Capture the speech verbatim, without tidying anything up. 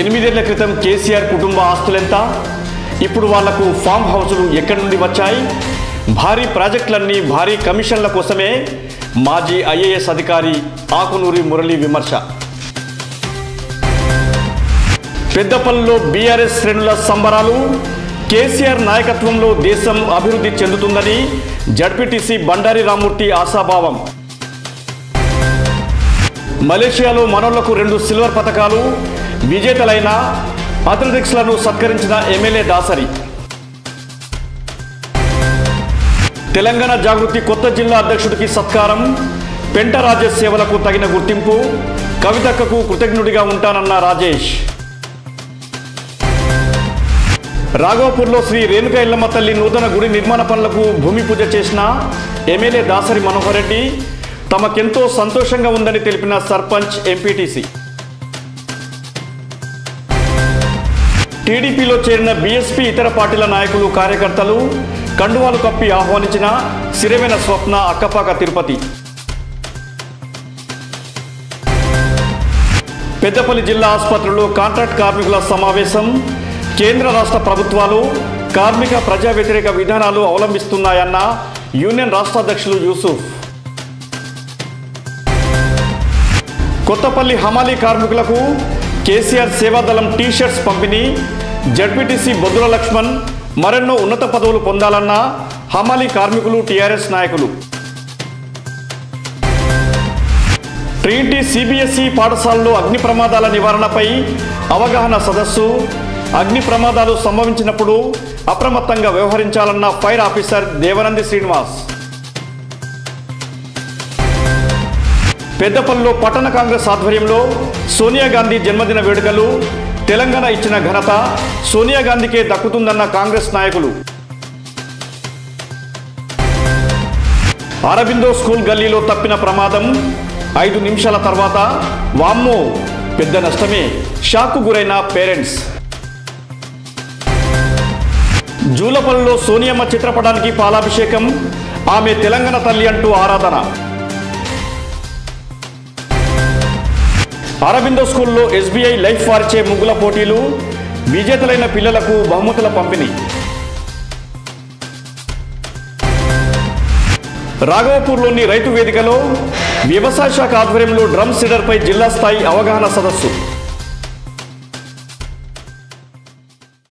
ఎనిమిదేళ్ల క్రితం కేసీఆర్ కుటుంబ ఆస్తులెంత, ఇప్పుడు వాళ్లకు ఫామ్ హౌసులు ఎక్కడి నుండి వచ్చాయి? భారీ ప్రాజెక్టులన్నీ భారీ కమిషన్ల కోసమే మాజీ ఐఏఎస్ అధికారి ఆకునూరి మురళి విమర్శ. పెద్దపల్లిలో బీఆర్ఎస్ శ్రేణుల సంబరాలు. కేసీఆర్ నాయకత్వంలో దేశం అభివృద్ధి చెందుతుందని జడ్పీటీసీ బండారి రామ్మూర్తి ఆశాభావం. మలేషియాలో మనోళ్లకు రెండు సిల్వర్ పతకాలు. విజేతలైన అథ్లెటిక్స్లను సత్కరించిన ఎమ్మెల్యే దాసరి. తెలంగాణ జాగృతి కొత్త జిల్లా అధ్యక్షుడికి సత్కారం. పెంట రాజేష్ సేవలకు తగిన గుర్తింపు. కవితక్కకు కృతజ్ఞుడిగా ఉంటానన్న రాజేష్. రాఘవపూర్లో శ్రీ రేణుక ఇల్లమ్మ తల్లి నూతన గుడి నిర్మాణ పనులకు భూమి పూజ చేసిన ఎమ్మెల్యే దాసరి మనోహర్ రెడ్డి. తమకెంతో సంతోషంగా ఉందని తెలిపిన సర్పంచ్ ఎంపీటీసీ. టీడీపీలో చేరిన బీఎస్పీ ఇతర పార్టీల నాయకులు కార్యకర్తలు కండువాలు కప్పి ఆహ్వానించిన సిరివెన స్వప్న అక్కపాక తిరుపతి. పెద్దపల్లి జిల్లా ఆసుపత్రిలో కాంట్రాక్ట్ కార్మికుల సమావేశం. కేంద్ర రాష్ట్ర ప్రభుత్వాలు కార్మిక ప్రజా వ్యతిరేక విధానాలు అవలంబిస్తున్నాయన్న యూనియన్ రాష్ట్ర అధ్యక్షులు యూసుఫ్. కొత్తపల్లి హమాలీ కార్మికులకు కేసీఆర్ సేవాదళం టీ షర్ట్స్ పంపిణీ. జడ్పీటీసీ బొద్దుల లక్ష్మణ్ మరెన్నో ఉన్నత పదవులు పొందాలన్న హమాలీ కార్మికులు టీఆర్ఎస్ నాయకులు. ట్రీటీ సిబిఎస్ఈ పాఠశాలలో అగ్ని ప్రమాదాల నివారణపై అవగాహన సదస్సు. అగ్ని ప్రమాదాలు సంభవించినప్పుడు అప్రమత్తంగా వ్యవహరించాలన్న ఫైర్ ఆఫీసర్ దేవనంది శ్రీనివాస్. పెద్దపల్లిలో పట్టణ కాంగ్రెస్ ఆధ్వర్యంలో సోనియా గాంధీ జన్మదిన వేడుకలు. తెలంగాణ ఇచ్చిన ఘనత సోనియా గాంధీకే దక్కుతుందన్న కాంగ్రెస్ నాయకులు. అరబిందో స్కూల్ గల్లీలో తప్పిన ప్రమాదం. ఐదు నిమిషాల తర్వాత వామ్మో పెద్ద నష్టమే షాక్కు గురైన పేరెంట్స్. జూలపల్లిలో సోనియమ్మ చిత్రపటానికి పాలాభిషేకం. ఆమె తెలంగాణ తల్లి అంటూ ఆరాధన. అరబిందో స్కూల్లో ఎస్బీఐ లైఫ్ వారిచే ముగ్గుల పోటీలు. విజేతలైన పిల్లలకు బహుమతుల పంపిణీ. రాఘవపూర్లోని రైతు వేదికలో వ్యవసాయ శాఖ ఆధ్వర్యంలో డ్రమ్ సీడర్పై జిల్లా స్థాయి అవగాహన సదస్సు.